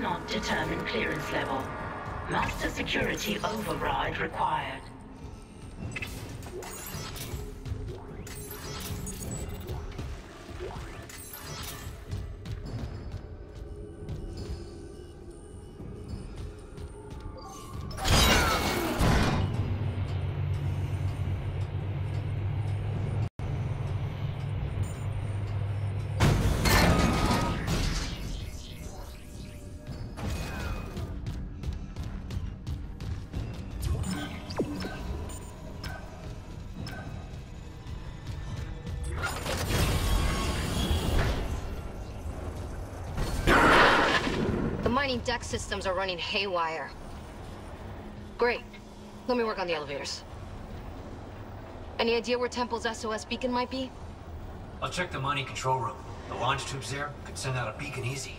cannot determine clearance level. Master security override required. Mining deck systems are running haywire. Great. Let me work on the elevators. Any idea where Temple's SOS beacon might be? I'll check the mining control room. The launch tubes there could send out a beacon easy.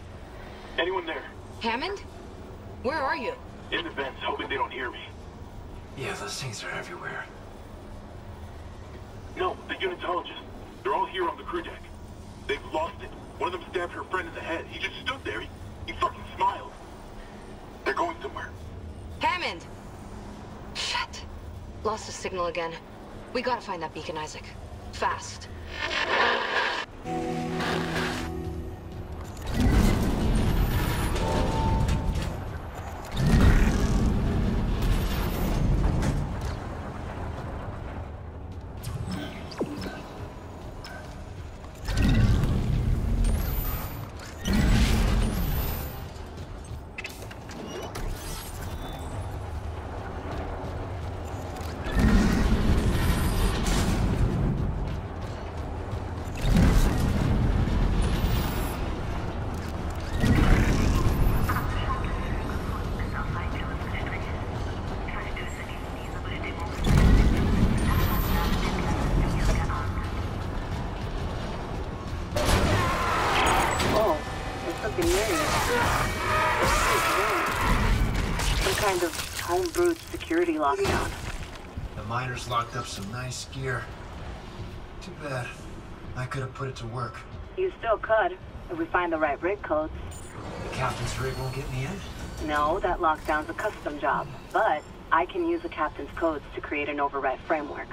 Anyone there? Hammond? Where are you? In the vents, hoping they don't hear me. Yeah, those things are everywhere. No, the Unitologists. They're all here on the crew deck. They've lost it. One of them stabbed her friend in the head. He just stood there. He fucking smiled. They're going somewhere. Hammond! Shit. Lost the signal again. We gotta find that beacon, Isaac. Fast. Lockdown. The miners locked up some nice gear. Too bad. I could have put it to work. You still could, if we find the right rig codes. The captain's rig won't get me in? No, that lockdown's a custom job. But I can use the captain's codes to create an override framework.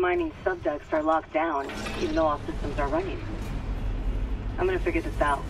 Mining subducts are locked down, even though all systems are running. I'm gonna figure this out.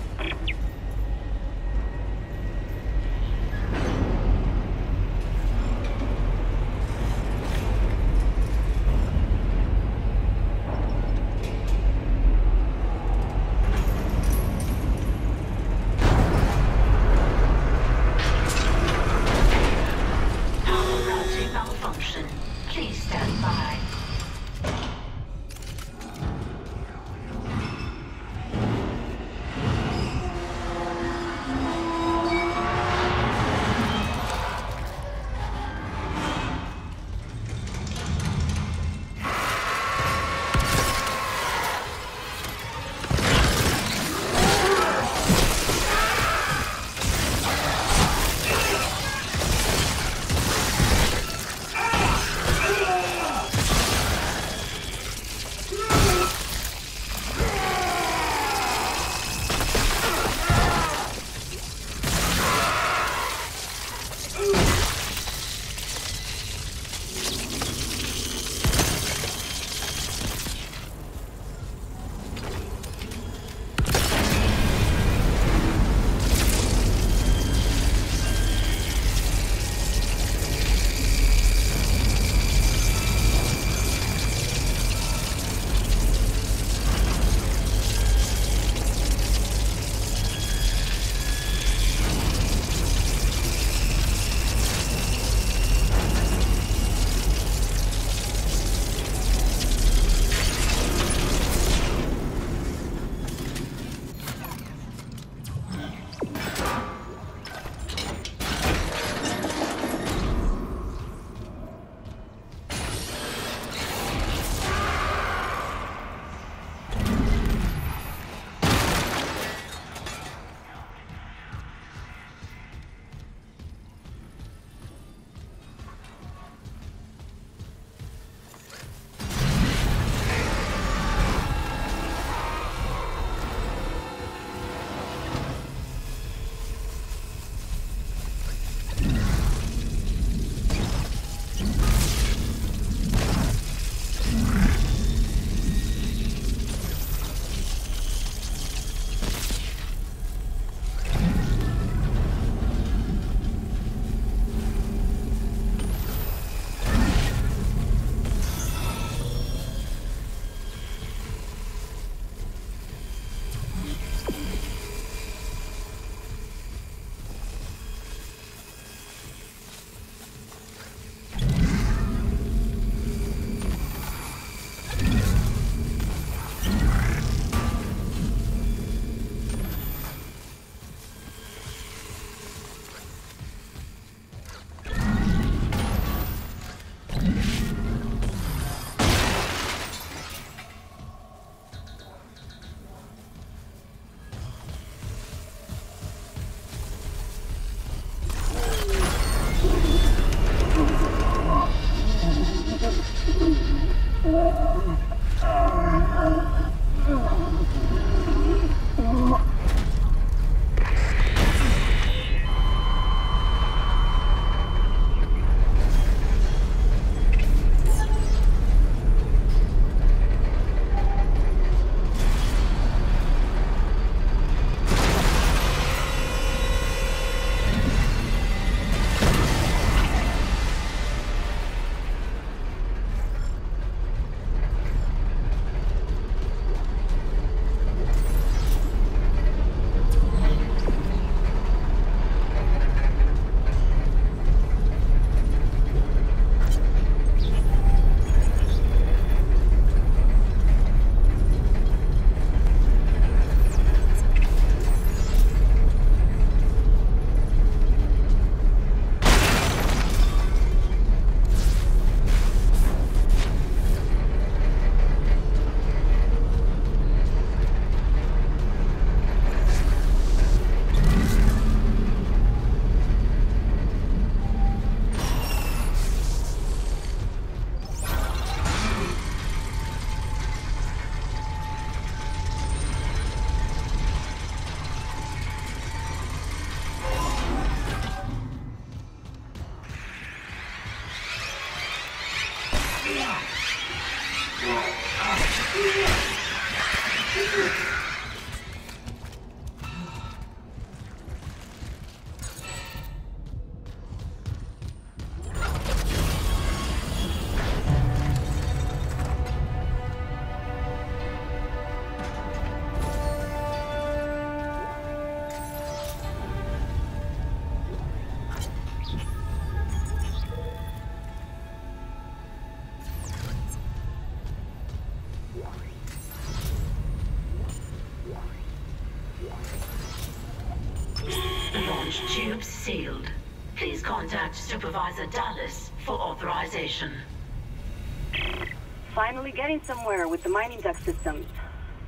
Breach tube sealed. Please contact Supervisor Dallas for authorization. Finally getting somewhere with the mining duct systems.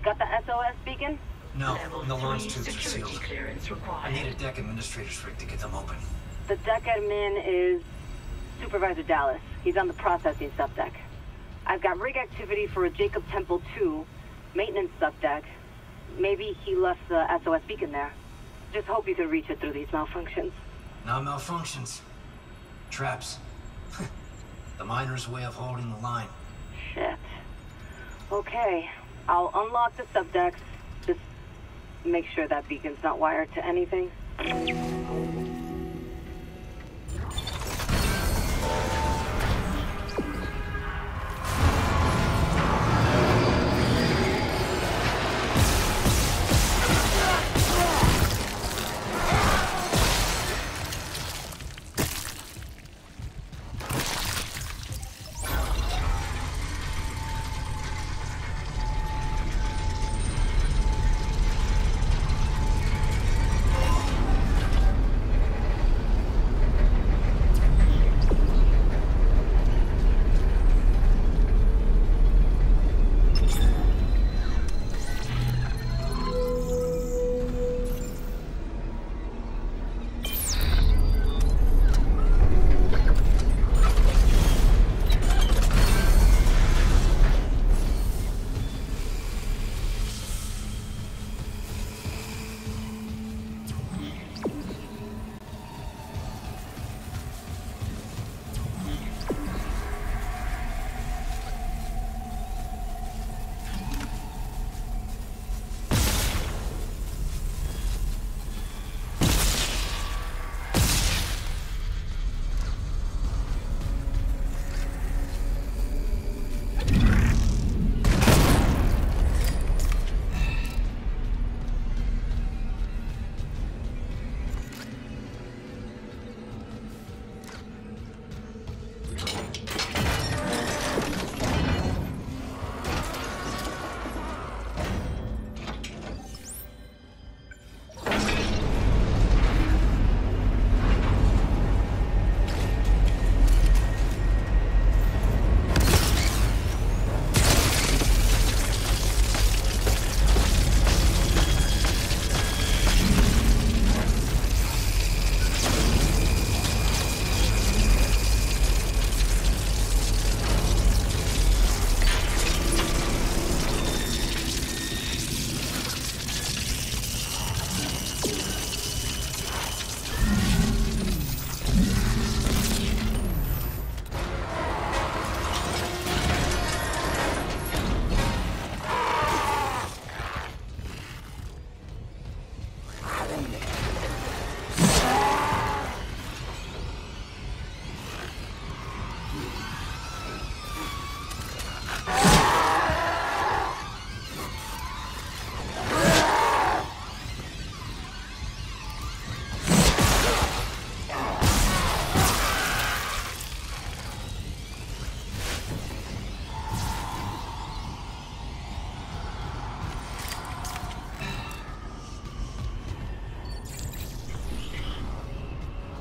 Got the SOS beacon? No, the launch tubes are sealed. I need a deck administrator's rig to get them open. The deck admin is Supervisor Dallas. He's on the processing subdeck. I've got rig activity for a Jacob Temple 2 maintenance subdeck. Maybe he left the SOS beacon there. Just hope you can reach it through these malfunctions. Not malfunctions. Traps. The miner's way of holding the line. Shit. Okay. I'll unlock the subdecks. Just make sure that beacon's not wired to anything.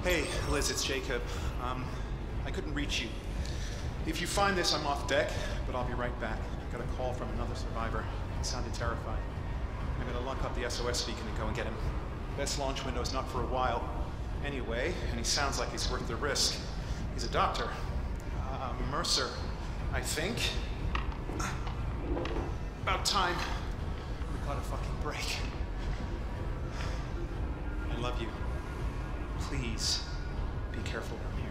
Hey, Liz, it's Jacob. I couldn't reach you. If you find this, I'm off deck, but I'll be right back. I got a call from another survivor. He sounded terrified. I'm gonna lock up the SOS beacon and go and get him. Best launch window's not for a while anyway, and he sounds like he's worth the risk. He's a doctor. Mercer, I think. About time we got a fucking break. I love you. Please, be careful down here.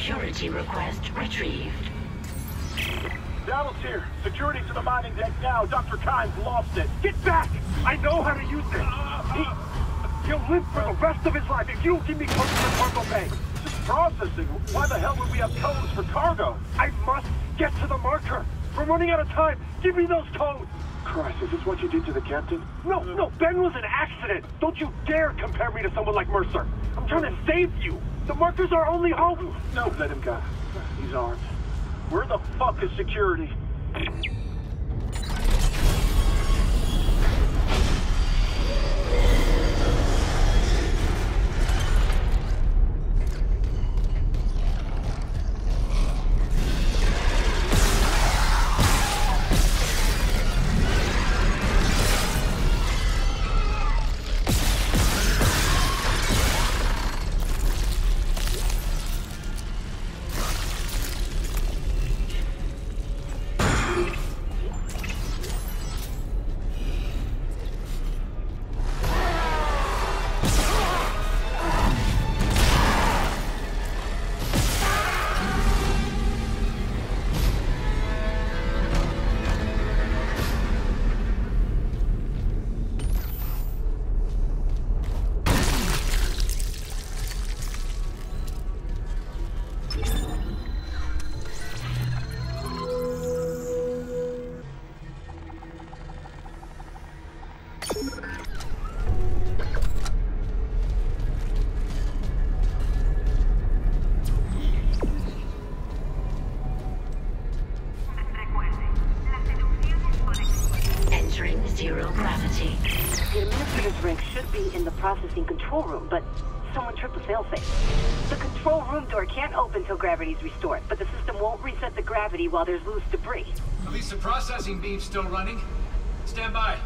Security request retrieved. Battle's here. Security to the mining deck now. Dr. Kine's lost it. Get back! I know how to use this. He'll live for the rest of his life if you'll give me codes for cargo bay. This is processing. Why the hell would we have codes for cargo? I must get to the marker. We're running out of time. Give me those codes. Christ, is this what you did to the captain? No, Ben was an accident. Don't you dare compare me to someone like Mercer. I'm trying to save you. The marker's our only hope. No, let him go. He's armed. Where the fuck is security? Room, but someone tripped the failsafe. The control room door can't open till gravity's restored, but the system won't reset the gravity while there's loose debris. At least the processing beam's still running. Stand by.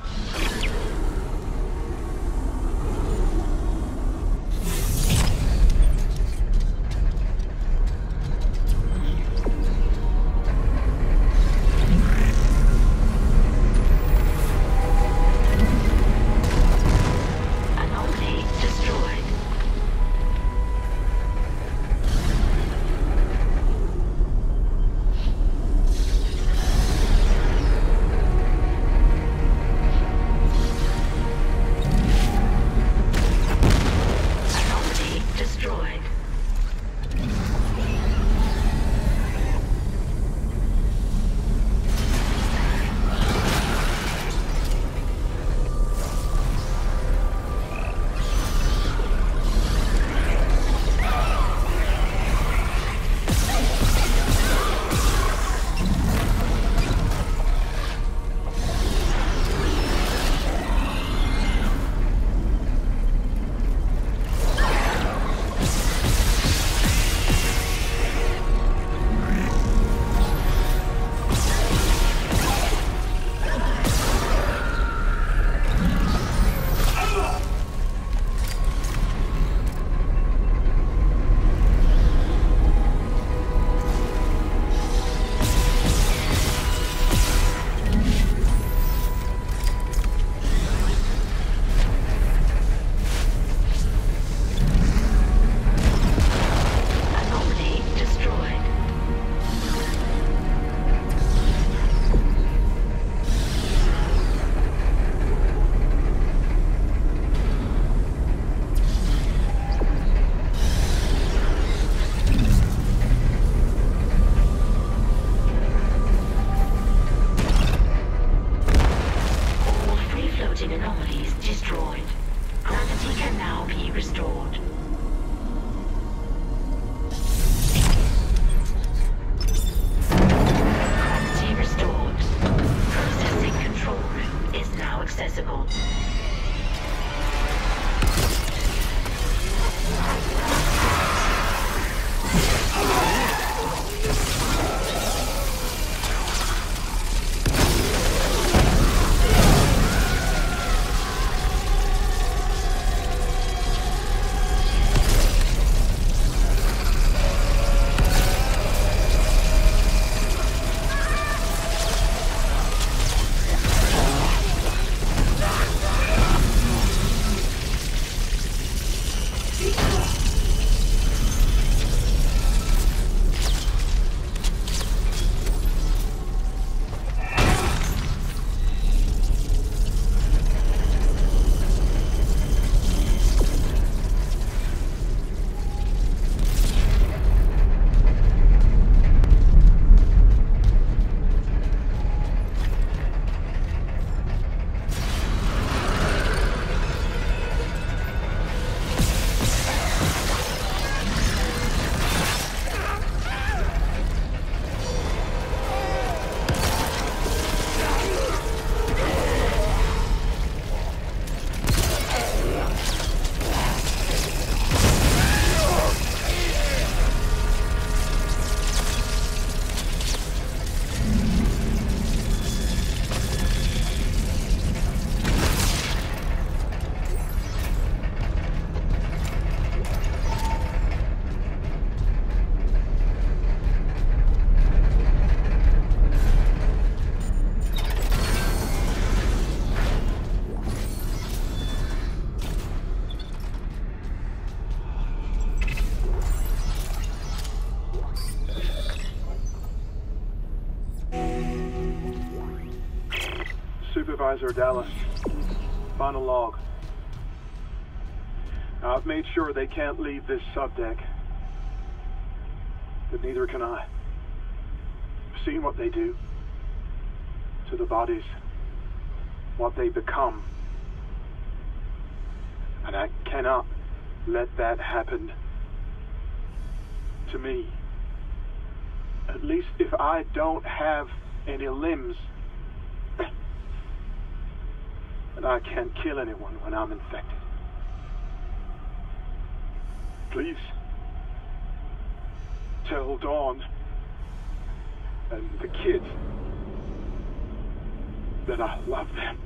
Supervisor Dallas. Final log. I've made sure they can't leave this subdeck. But neither can I. I've seen what they do to the bodies, what they become. And I cannot let that happen to me. At least if I don't have any limbs. And I can't kill anyone when I'm infected. Please, tell Dawn and the kids that I love them.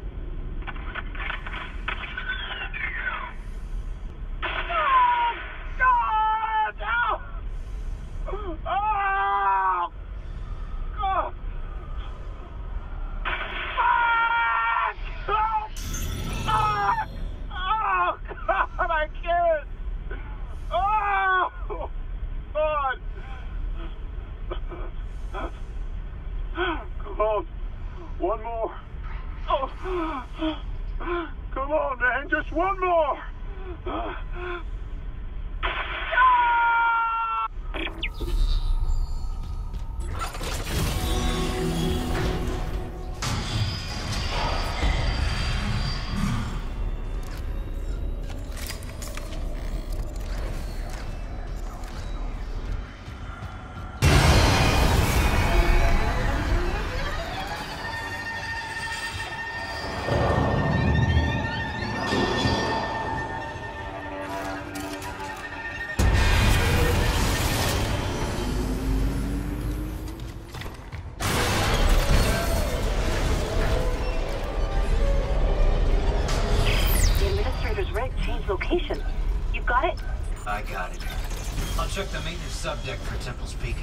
Check the maintenance subdeck for Temple's Beacon.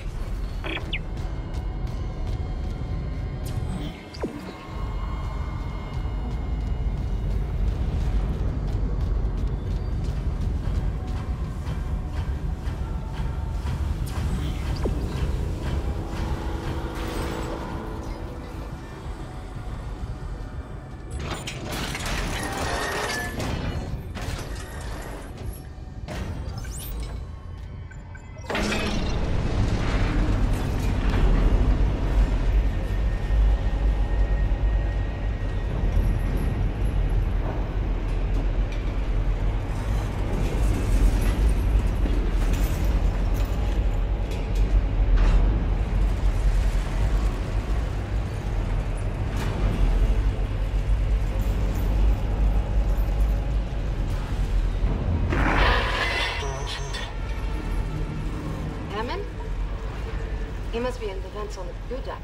He must be in the vents on the blue deck.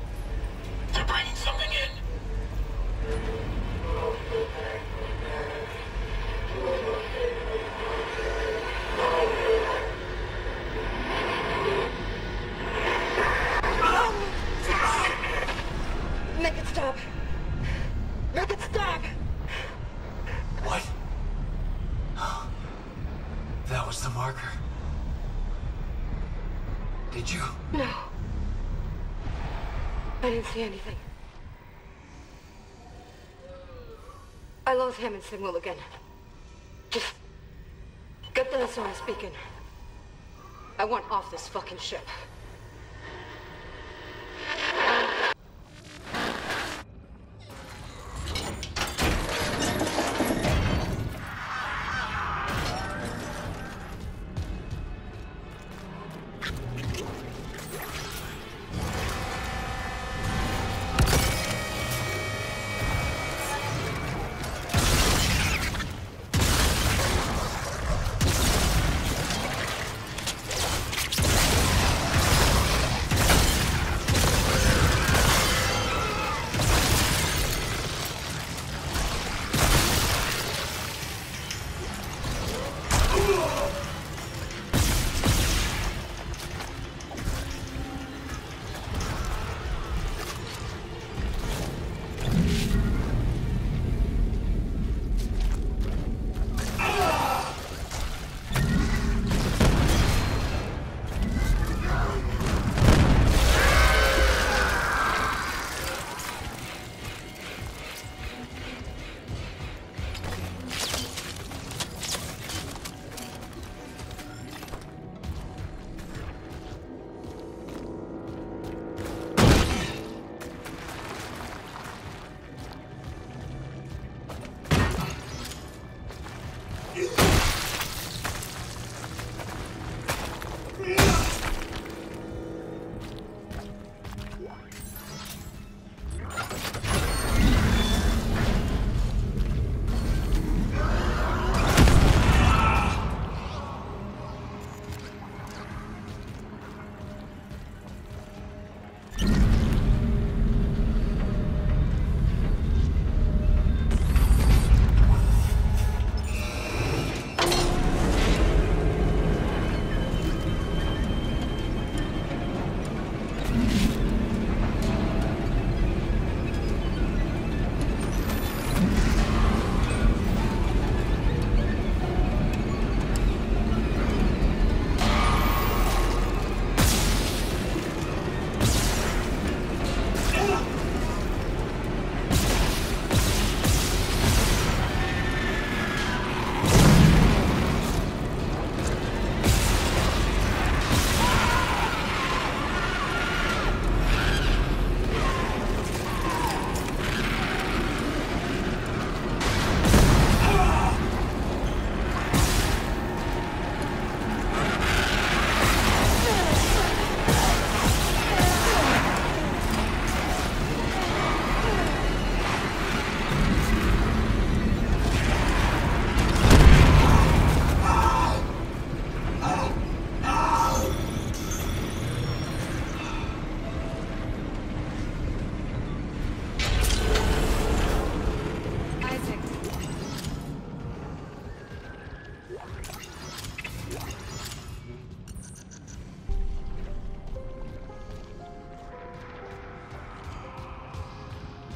They're bringing something in. Make it stop. Make it stop. What? Oh, that was the marker. Did you? No. I didn't see anything. I lost Hammond's signal again. Just get the SOS beacon. I want off this fucking ship.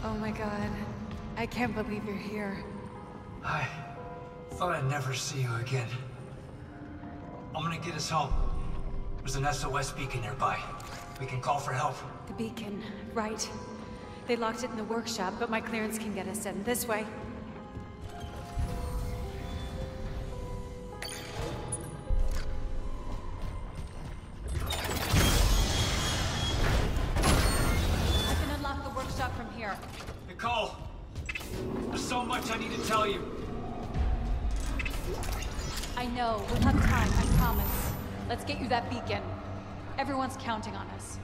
Oh my god. I can't believe you're here. I thought I'd never see you again. I'm gonna get us home. There's an SOS beacon nearby. We can call for help. The beacon, right. They locked it in the workshop, but my clearance can get us in. This way. Everyone's counting on us.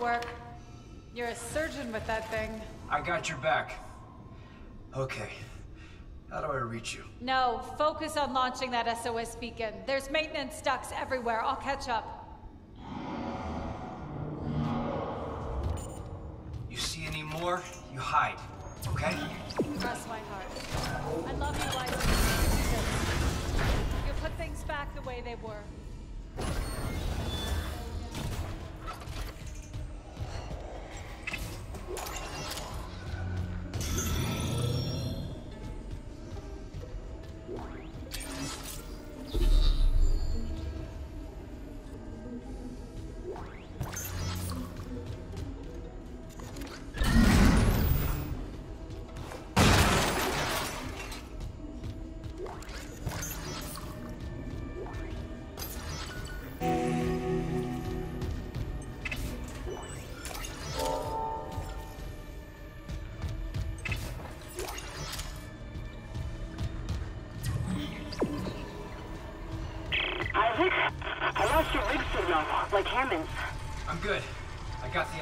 Work. You're a surgeon with that thing. I got your back. Okay. How do I reach you? No, focus on launching that SOS beacon. There's maintenance ducts everywhere. I'll catch up. You see any more, you hide. Okay? Cross my heart. I love you, Isaac. You'll put things back the way they were.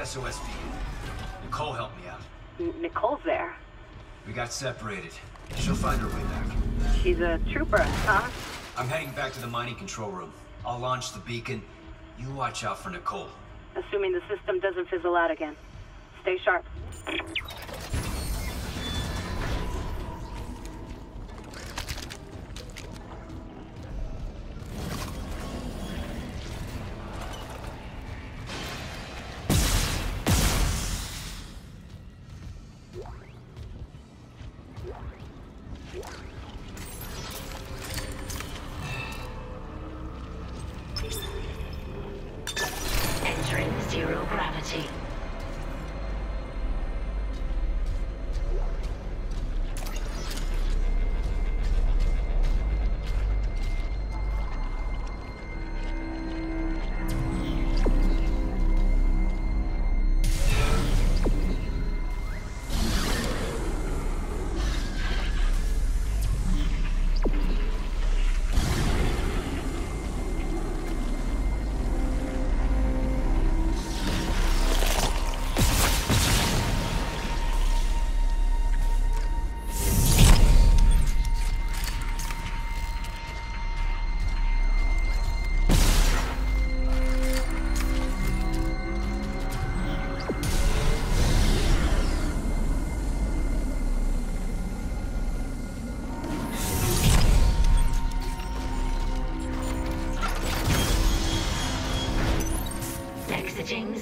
SOS beacon. Nicole helped me out. Nicole's there. We got separated. She'll find her way back. She's a trooper, huh? I'm heading back to the mining control room. I'll launch the beacon. You watch out for Nicole. Assuming the system doesn't fizzle out again. Stay sharp.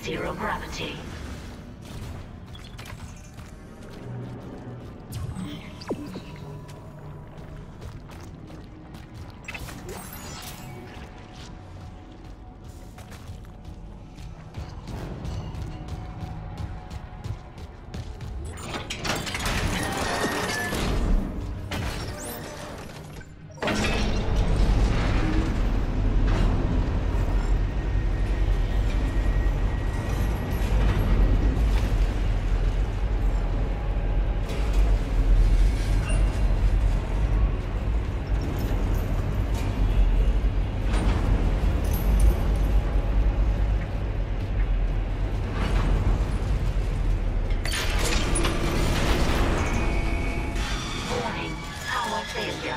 Zero gravity. failure.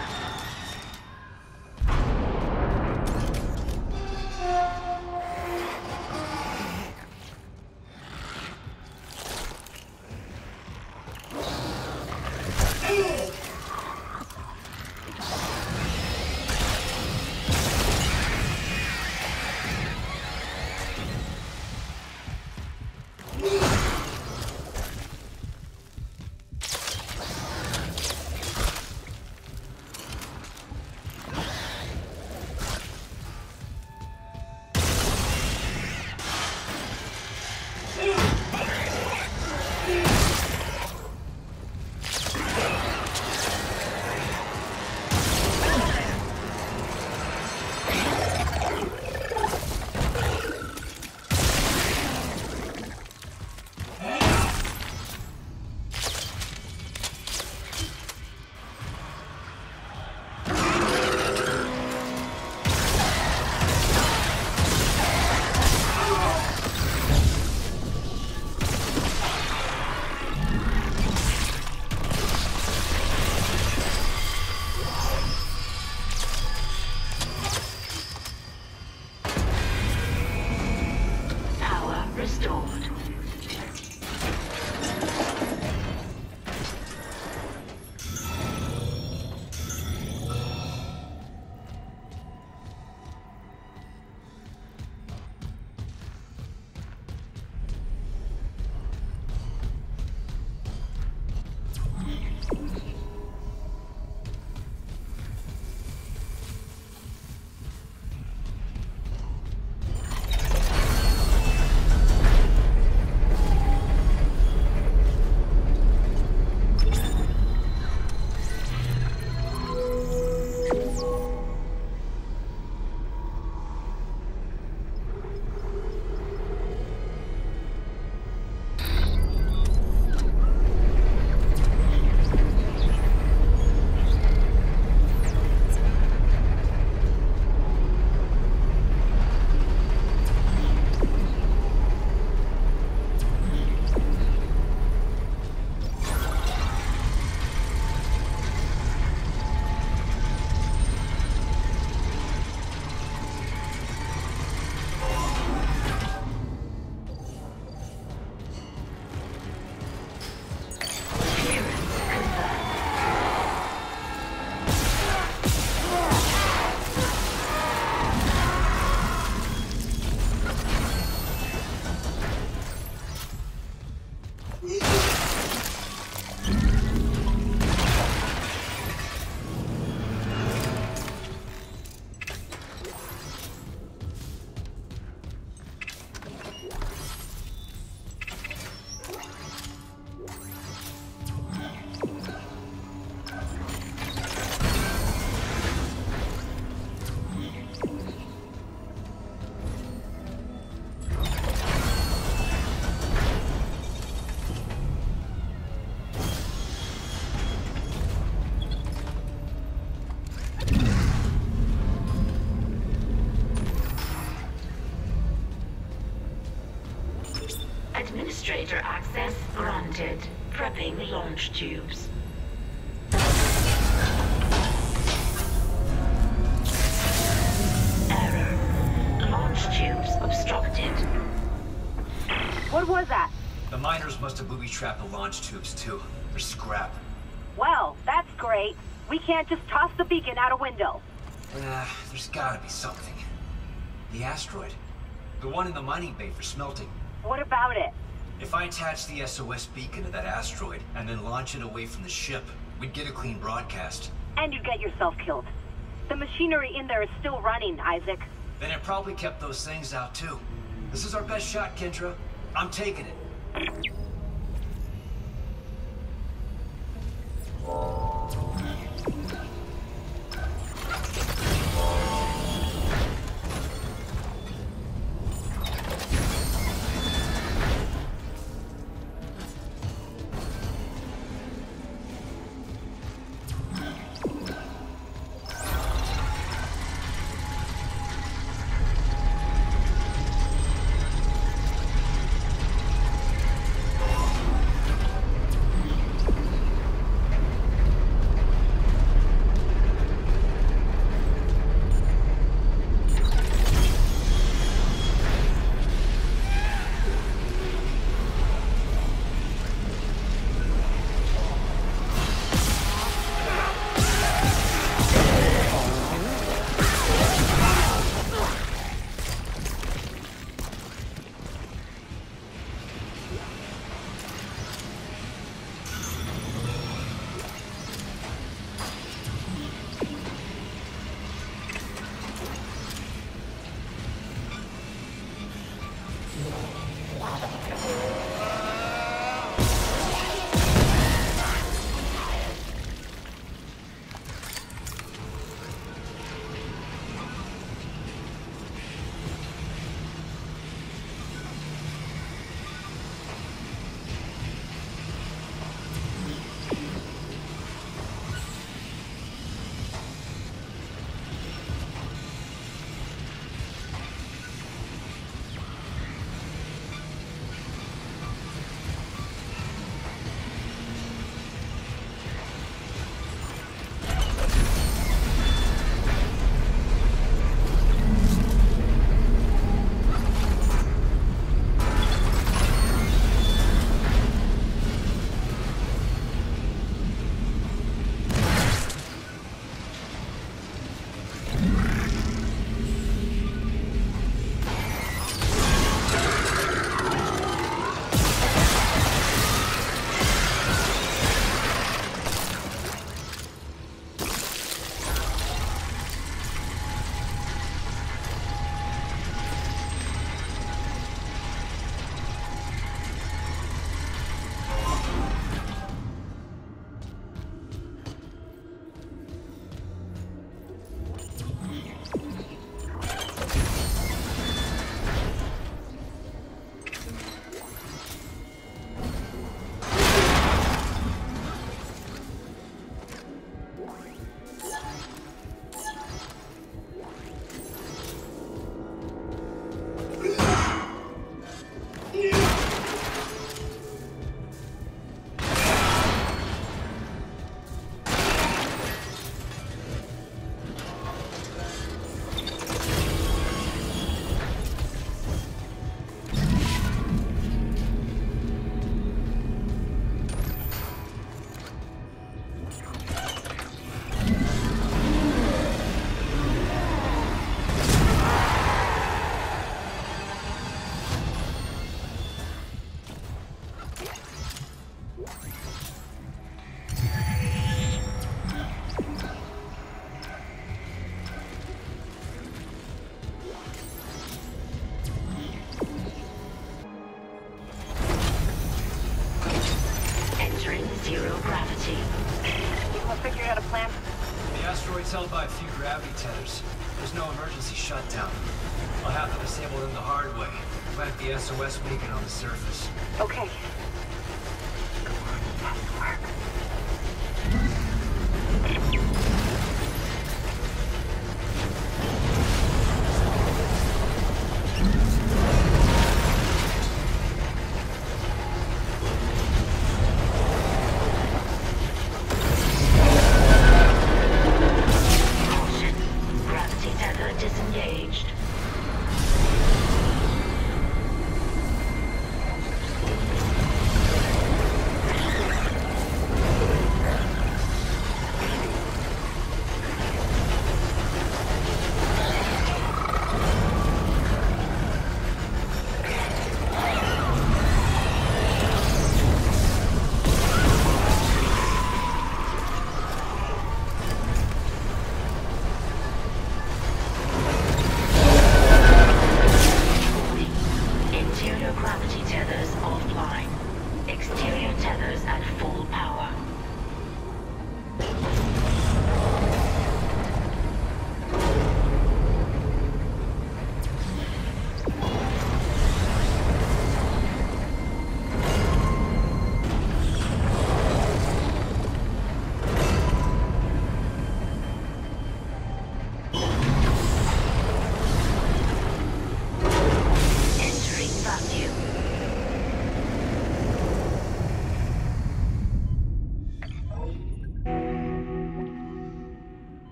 Administrator access granted. Prepping launch tubes. Error. Launch tubes obstructed. What was that? The miners must have booby-trapped the launch tubes too. They're scrap. Well, that's great. We can't just toss the beacon out a window. There's gotta be something. The asteroid. The one in the mining bay for smelting. What about it? If I attach the SOS beacon to that asteroid and then launch it away from the ship, we'd get a clean broadcast. And you'd get yourself killed. The machinery in there is still running, Isaac. Then it probably kept those things out too. This is our best shot, Kendra. I'm taking it. asteroid's held by a few gravity tethers. There's no emergency shutdown. I'll have to disable them the hard way. Plant the SOS beacon on the surface. Okay. Come on, that's work.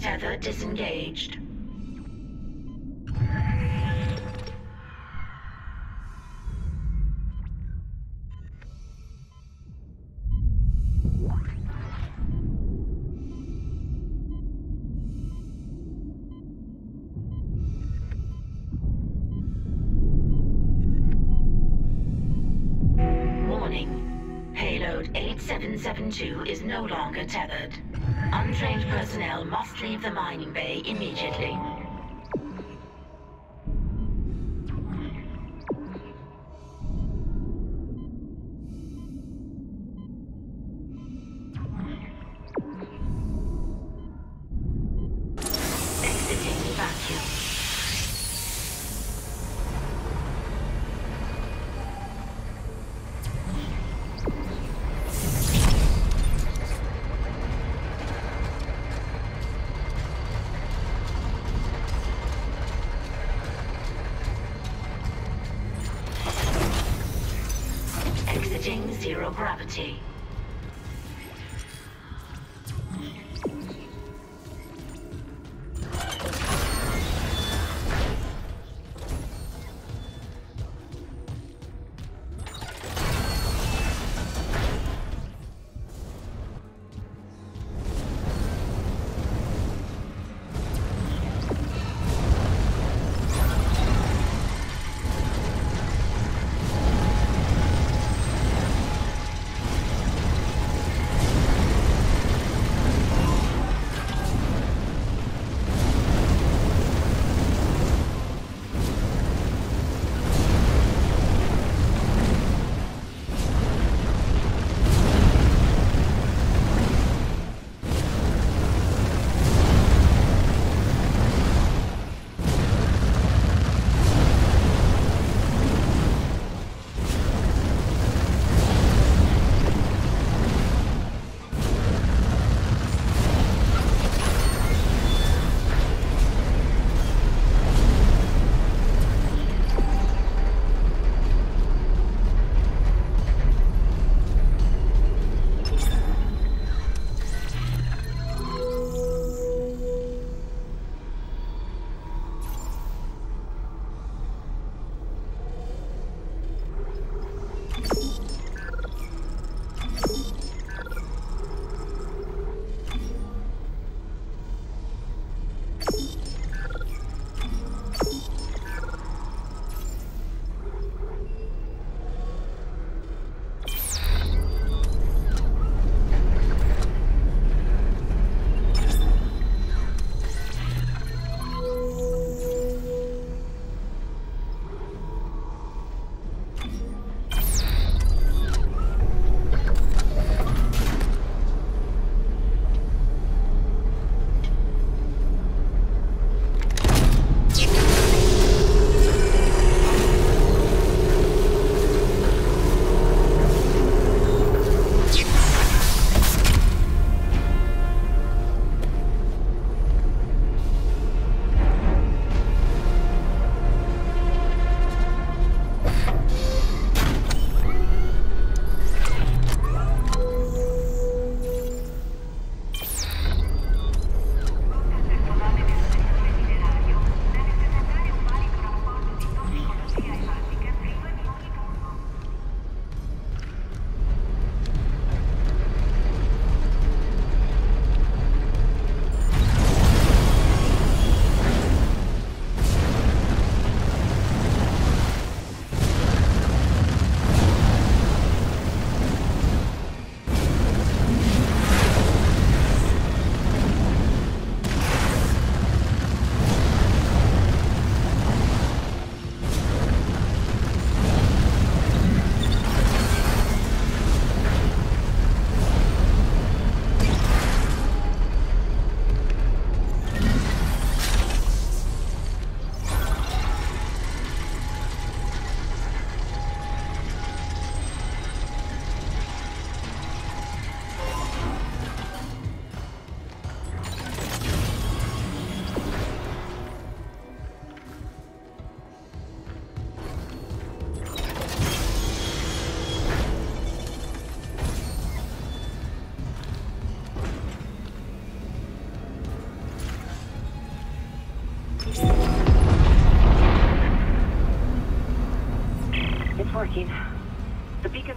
Tether disengaged. Warning. Payload 8772 is no longer tethered. Untrained personnel must leave the mining bay immediately.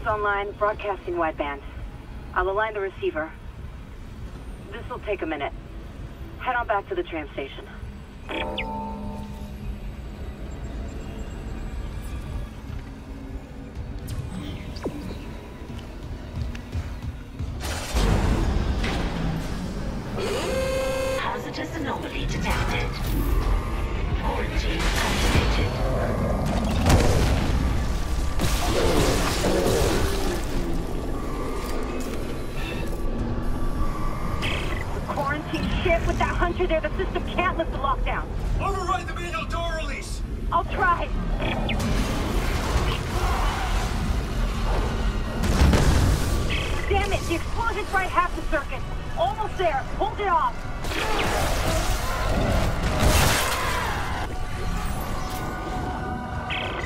online, broadcasting wideband. I'll align the receiver. This'll take a minute. Head on back to the tram station. Hazardous anomaly detected. Quarantine activated. Shit, with that hunter there, the system can't lift the lockdown. Override the manual door release. I'll try. Damn it, the explosion's right half the circuit. Almost there, hold it off.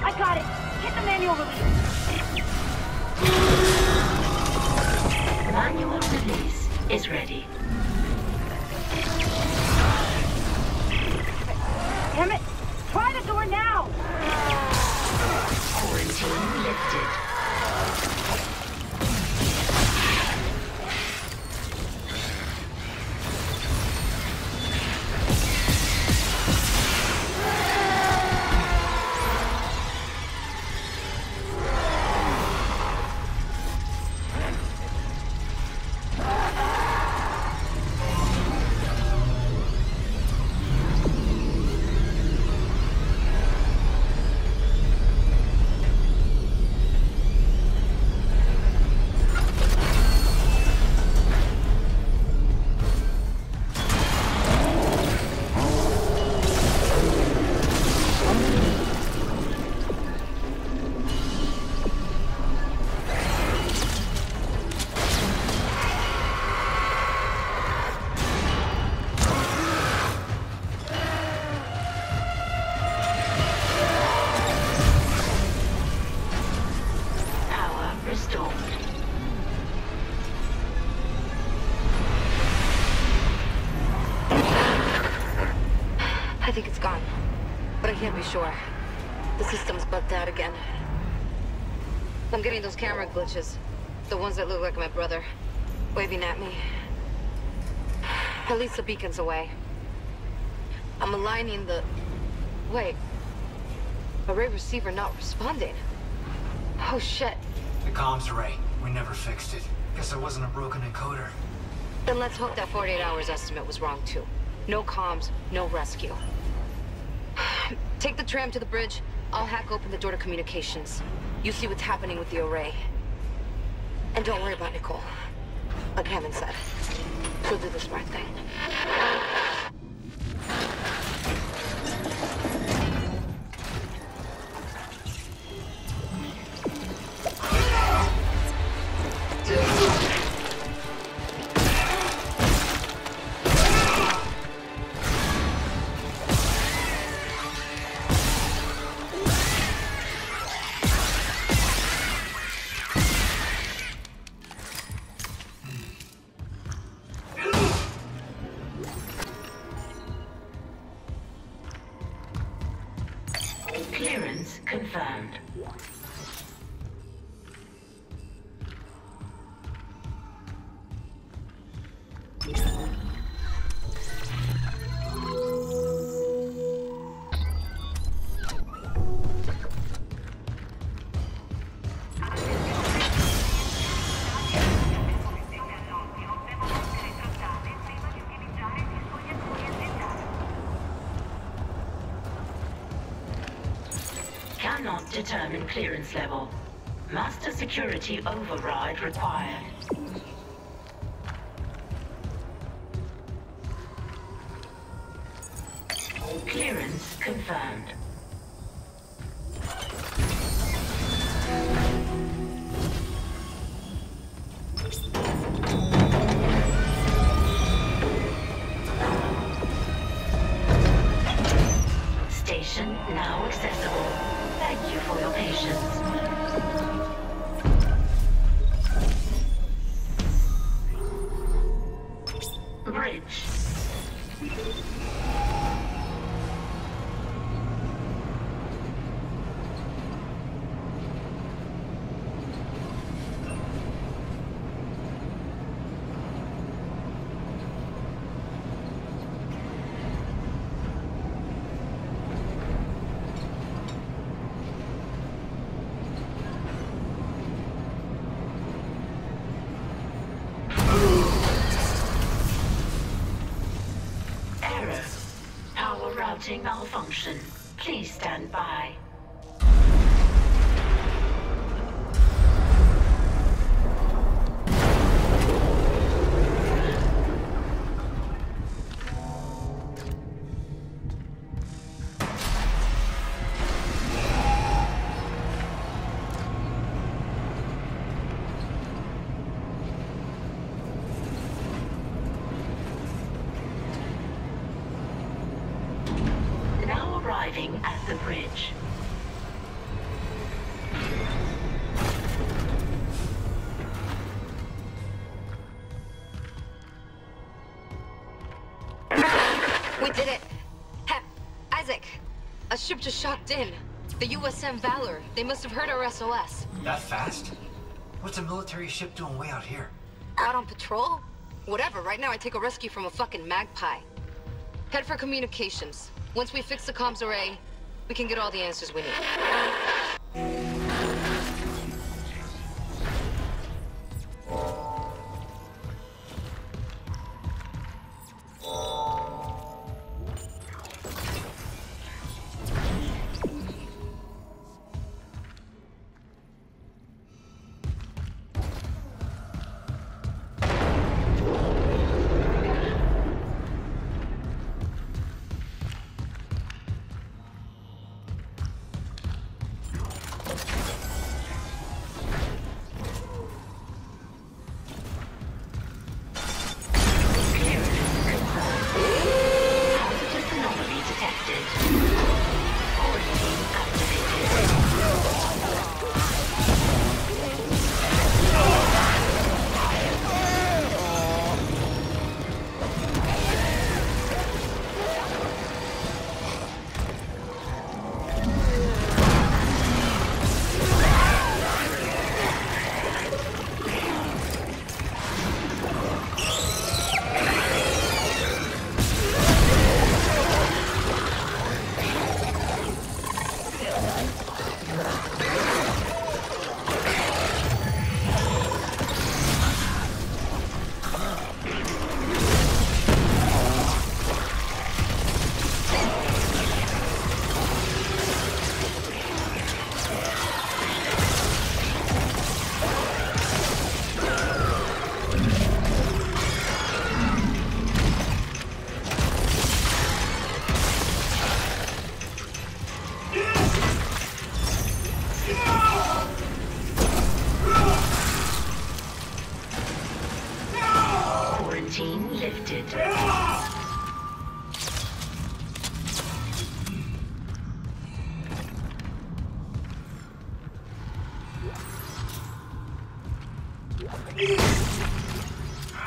I got it, get the manual release. Manual release is ready. Damn it! Try the door now! Quarantine lifted. Sure. The system's bugged out again. I'm getting those camera glitches. The ones that look like my brother, waving at me. At least the beacon's away. I'm aligning the... Wait. Array receiver not responding. Oh, shit. The comms array. We never fixed it. Guess it wasn't a broken encoder. Then let's hope that 48 hours estimate was wrong, too. No comms, no rescue. Take the tram to the bridge. I'll hack open the door to communications. You see what's happening with the array. And don't worry about Nicole. Like Hammond said, she'll do the smart thing. Cannot determine clearance level. Master security override required. Clearance confirmed. Station now accessible. Thank you for your patience. Launching malfunction. Please stand by. At the bridge. We did it. Hep, Isaac, a ship just shocked in. The USM Valor. They must have heard our SOS. That fast? What's a military ship doing way out here? Out on patrol? Whatever. Right now I take a rescue from a fucking magpie. Head for communications. Once we fix the comms array, we can get all the answers we need.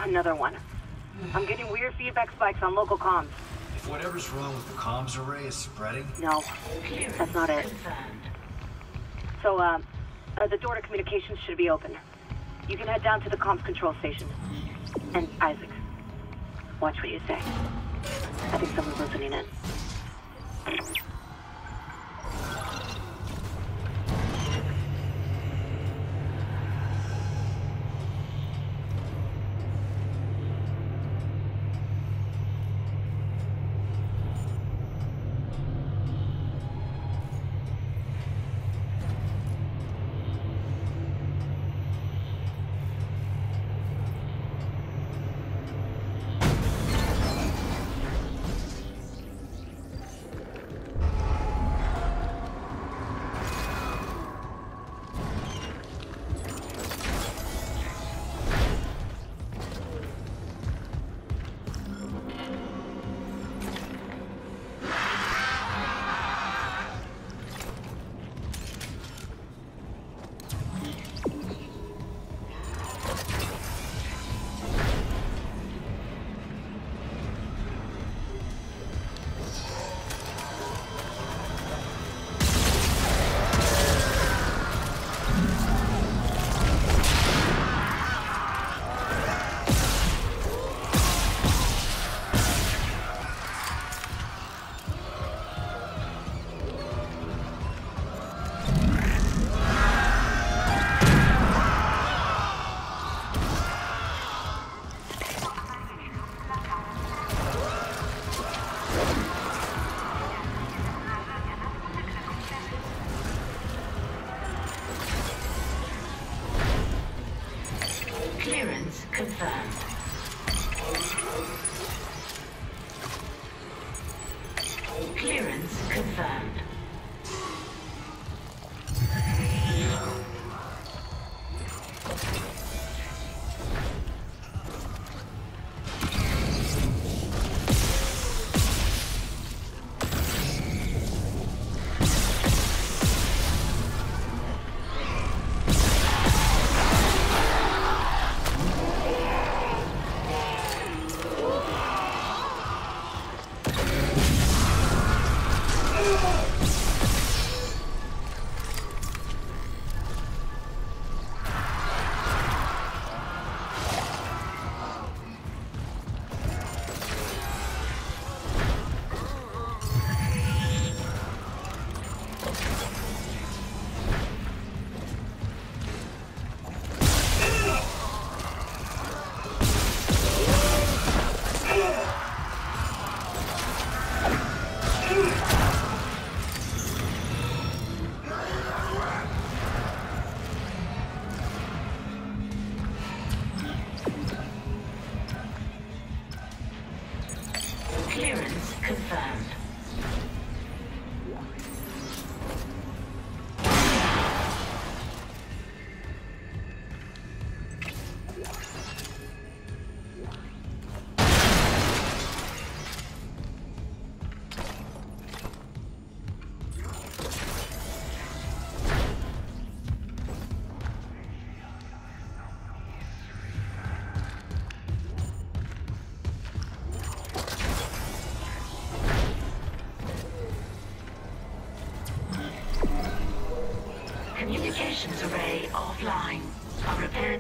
Another one. I'm getting weird feedback spikes on local comms. If whatever's wrong with the comms array is spreading? No, that's not it. So, the door to communications should be open. You can head down to the comms control station. And Isaac, watch what you say. I think someone's listening in.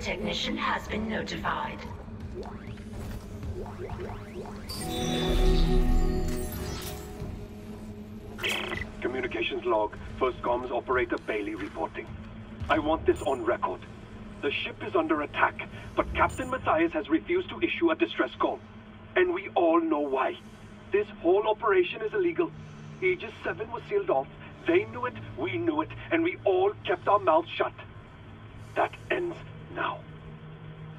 technician has been notified. Communications log, First Comms Operator Bailey reporting. I want this on record. The ship is under attack, but Captain Matthias has refused to issue a distress call. And we all know why. This whole operation is illegal. Aegis 7 was sealed off. They knew it, and we all kept our mouths shut. That ends now.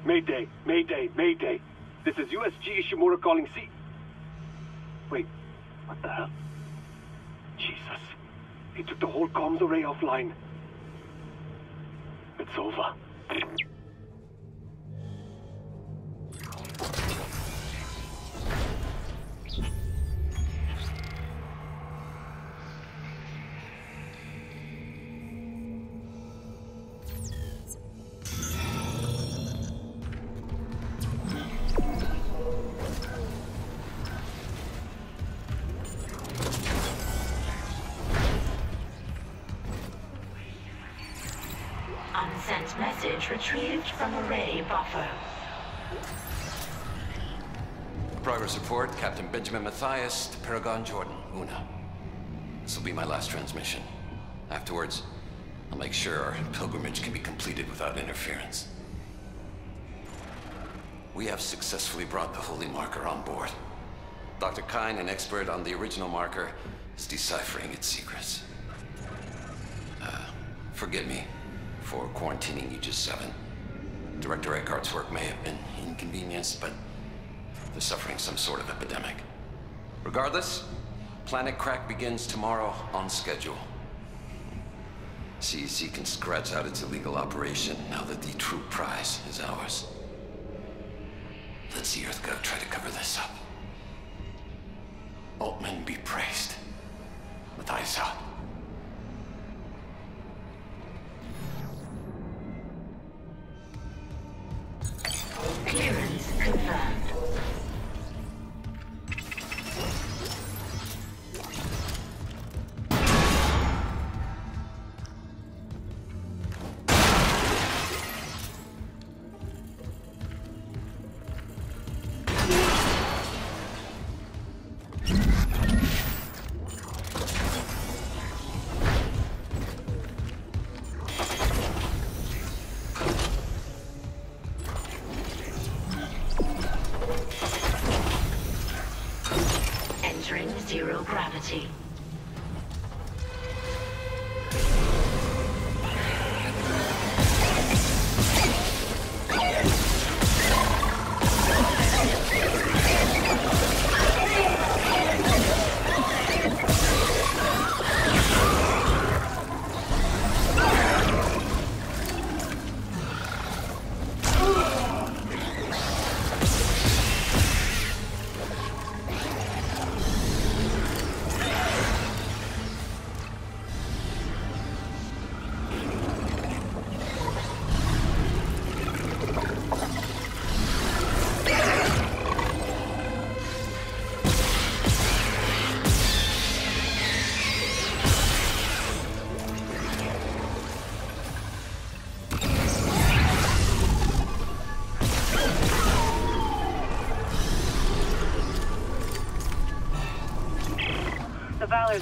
Mayday, mayday, mayday. This is USG Ishimura calling C... Wait, what the hell? Jesus, he took the whole comms array offline. It's over. Unsent message retrieved from array buffer. Progress report, Captain Benjamin Matthias to Paragon Jordan, Una. This will be my last transmission. Afterwards, I'll make sure our pilgrimage can be completed without interference. We have successfully brought the Holy Marker on board. Dr. Kine, an expert on the original marker, is deciphering its secrets. Forgive me for quarantining Aegis 7. Director Eckhart's work may have been inconvenienced, but they're suffering some sort of epidemic. Regardless, Planet Crack begins tomorrow on schedule. CEC can scratch out its illegal operation now that the true prize is ours. Let's see EarthGov try to cover this up. Altman be praised. Matthias out. Clearance confirmed. Zero gravity.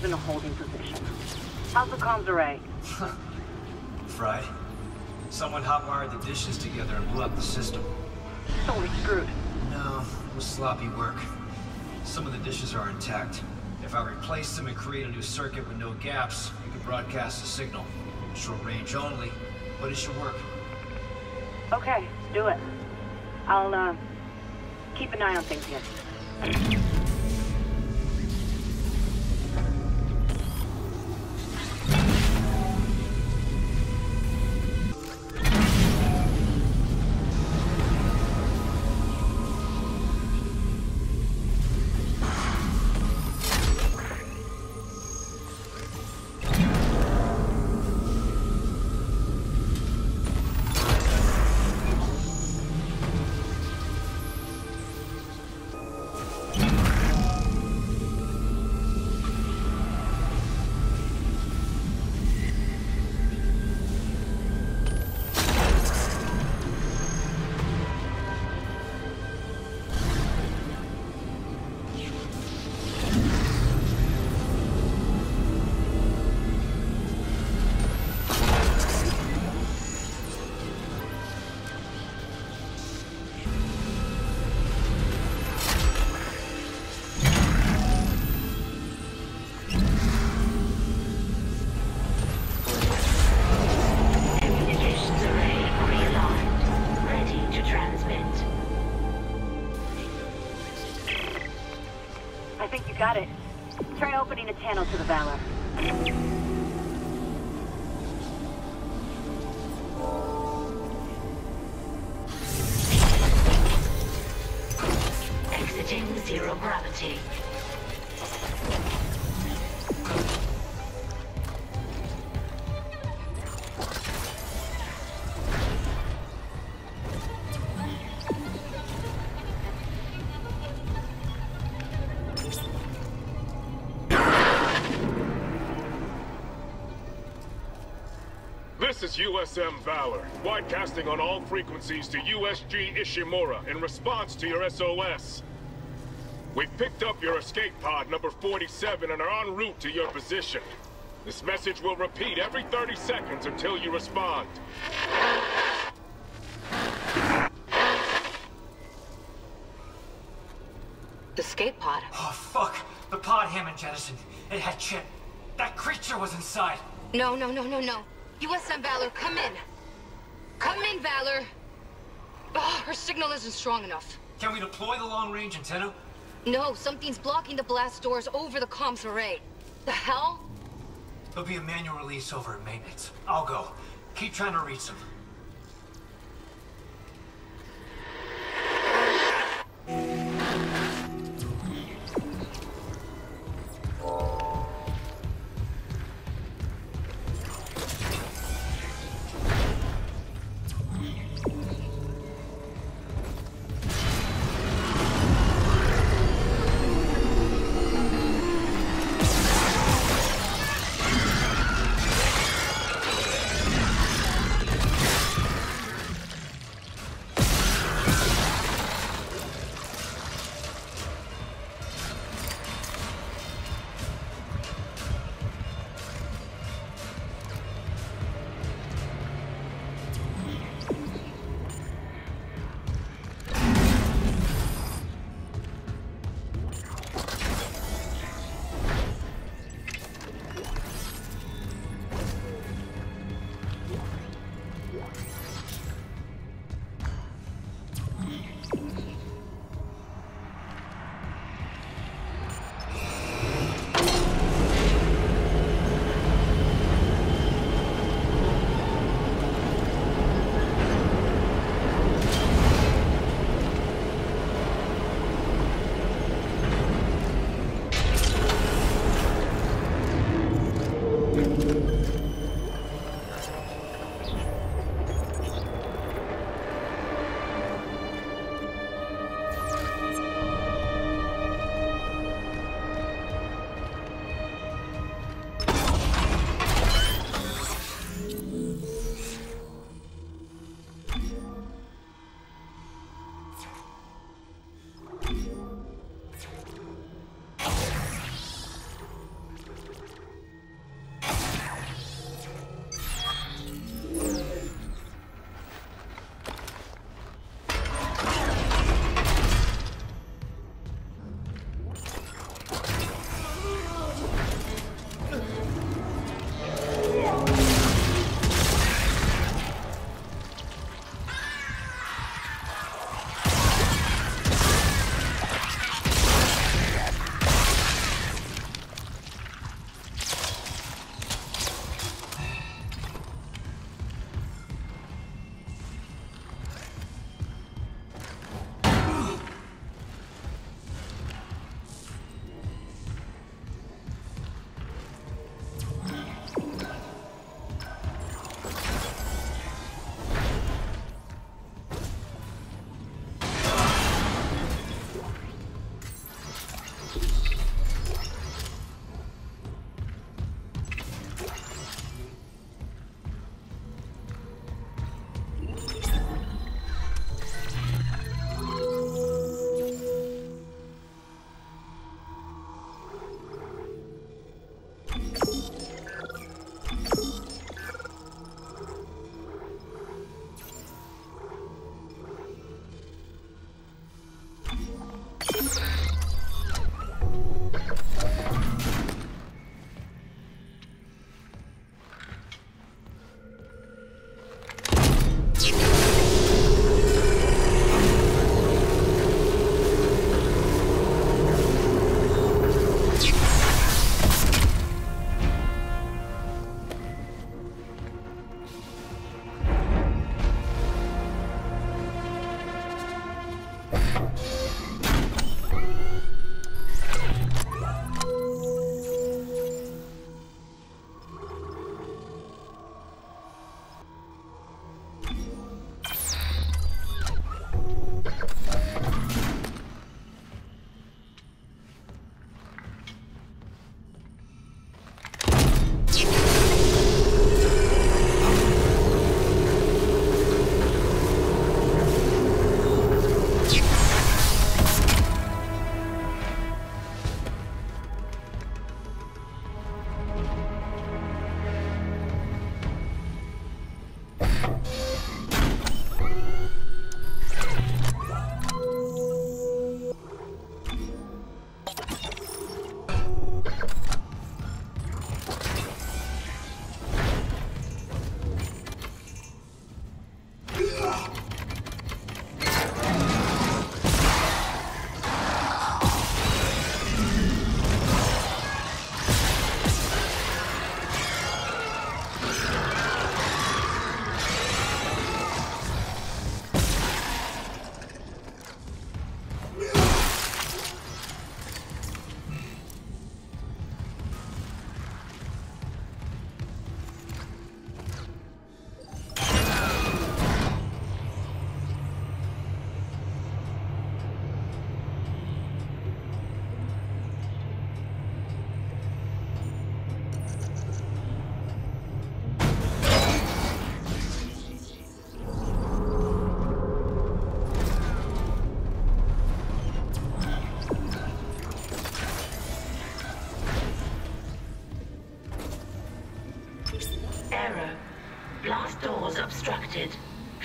In a holding position. How's the comms array? Fried. Someone hotwired the dishes together and blew up the system. So we're screwed. No, it was sloppy work. Some of the dishes are intact. If I replace them and create a new circuit with no gaps, you can broadcast a signal. Short range only, but it should work. Okay, do it. I'll keep an eye on things here. I think you got it. Try opening a channel to the Valor. Exiting zero gravity. This is USM Valor, broadcasting on all frequencies to USG Ishimura in response to your SOS. We've picked up your escape pod number 47 and are en route to your position. This message will repeat every 30 seconds until you respond. The escape pod? Oh, fuck! The pod Hammond jettisoned. It had Chip. That creature was inside. No. USM Valor, come in. Come in, Valor. Oh, her signal isn't strong enough. Can we deploy the long-range antenna? No, something's blocking the blast doors over the comms array. The hell? There'll be a manual release over at maintenance. I'll go. Keep trying to reach them.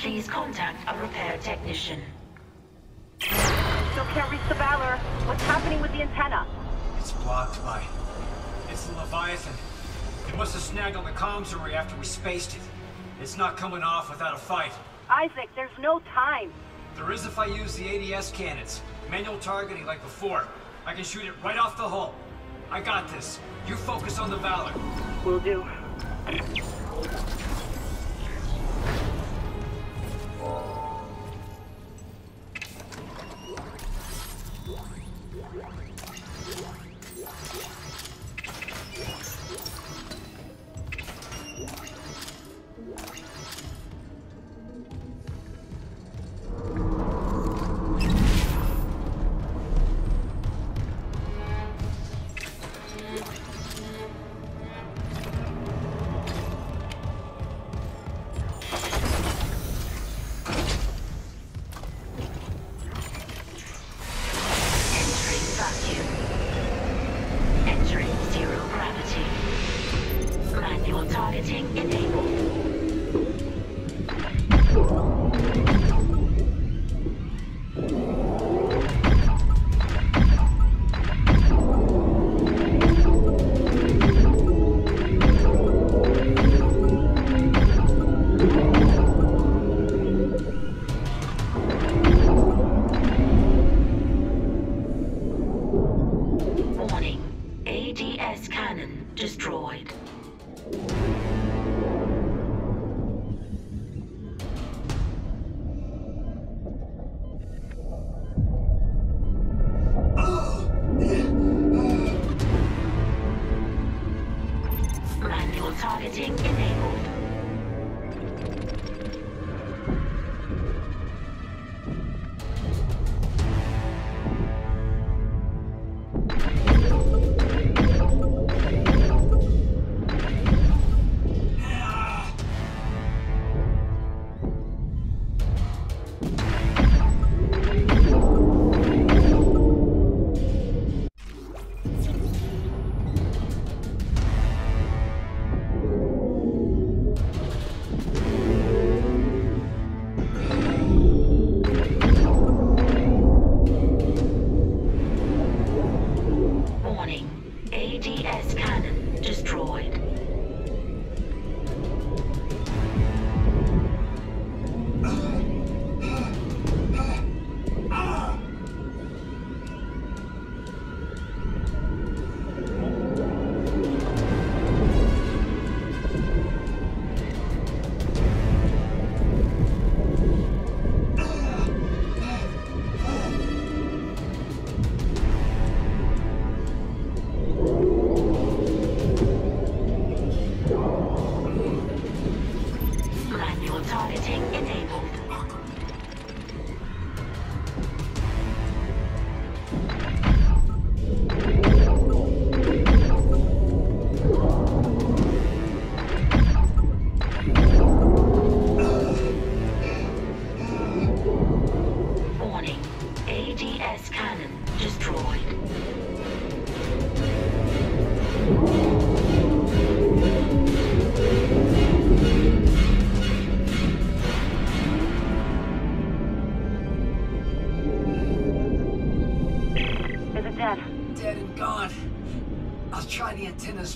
Please contact a repair technician. Still can't reach the Valor. What's happening with the antenna? It's blocked by... It's the Leviathan. It must have snagged on the comms array after we spaced it. It's not coming off without a fight. Isaac, there's no time. There is if I use the ADS cannons. Manual targeting like before. I can shoot it right off the hull. I got this. You focus on the Valor. Will do.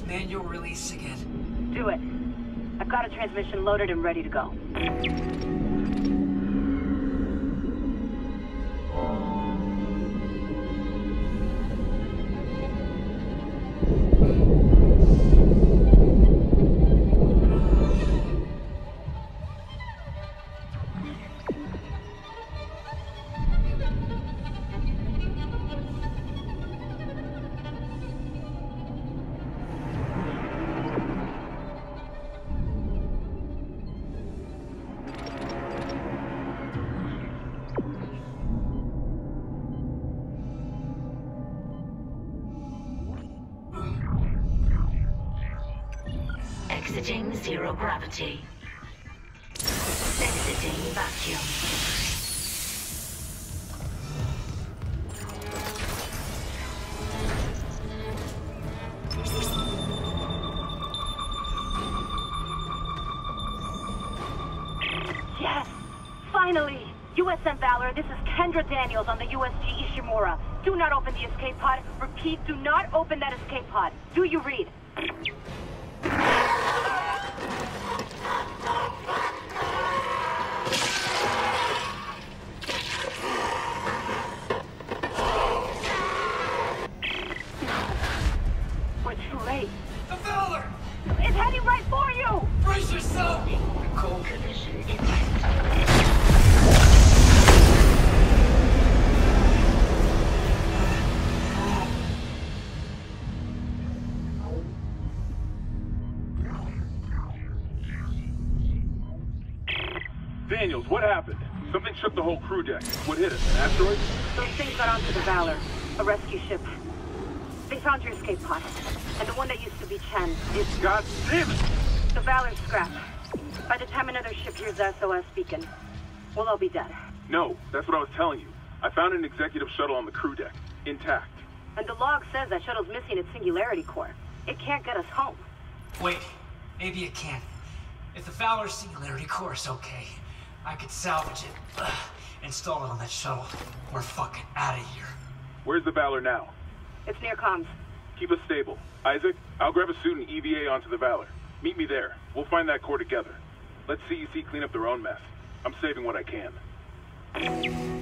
Manual release again. Do it. I've got a transmission loaded and ready to go. Exiting zero gravity. Exiting vacuum. Yes! USM Valor, this is Kendra Daniels on the USG Ishimura. Do not open the escape pod. Repeat, do not open that escape pod. Do you read? We're too late. The Valor! It's heading right for you! Brace yourself! The cold condition is... Daniels, what happened? Something shook the whole crew deck. What hit it? An asteroid? Those things got onto the Valor, a rescue ship. They found your escape pod, and the one that used to be Chen is... God damn it! The Valor's scrapped. By the time another ship hears the SOS beacon, we'll all be dead. No, that's what I was telling you. I found an executive shuttle on the crew deck, intact. And the log says that shuttle's missing its singularity core. It can't get us home. Wait, maybe it can. If the Valor's singularity core is okay, I could salvage it, install it on that shuttle. We're fucking out of here. Where's the Valor now? It's near comms. Keep us stable. Isaac, I'll grab a suit and EVA onto the Valor. Meet me there. We'll find that core together. Let CEC clean up their own mess. I'm saving what I can.